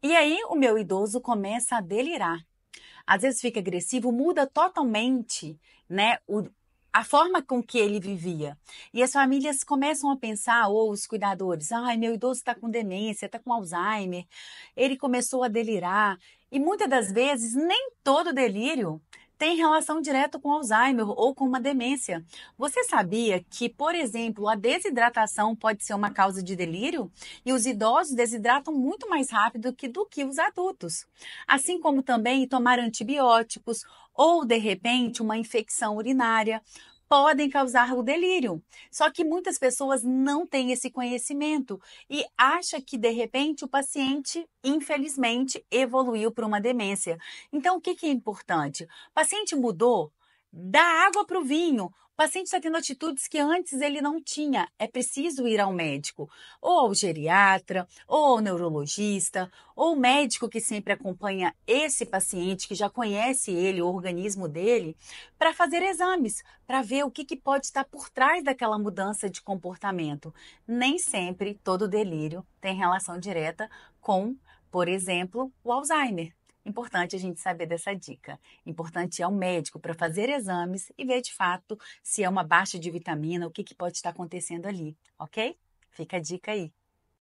E aí o meu idoso começa a delirar. Às vezes fica agressivo, muda totalmente, né, a forma com que ele vivia. E as famílias começam a pensar, ou os cuidadores, ai, meu idoso está com demência, está com Alzheimer, ele começou a delirar. E muitas das vezes, nem todo delírio tem relação direta com Alzheimer ou com uma demência. Você sabia que, por exemplo, a desidratação pode ser uma causa de delírio? E os idosos desidratam muito mais rápido do que os adultos. Assim como também tomar antibióticos ou, de repente, uma infecção urinária podem causar o delírio. Só que muitas pessoas não têm esse conhecimento e acham que, de repente, o paciente, infelizmente, evoluiu para uma demência. Então, o que é importante? O paciente mudou da água para o vinho. O paciente está tendo atitudes que antes ele não tinha. É preciso ir ao médico, ou ao geriatra, ou ao neurologista, ou médico que sempre acompanha esse paciente, que já conhece ele, o organismo dele, para fazer exames, para ver o que pode estar por trás daquela mudança de comportamento. Nem sempre todo delírio tem relação direta com, por exemplo, o Alzheimer. Importante a gente saber dessa dica. Importante ir ao médico para fazer exames e ver de fato se é uma baixa de vitamina, o que pode estar acontecendo ali, ok? Fica a dica aí.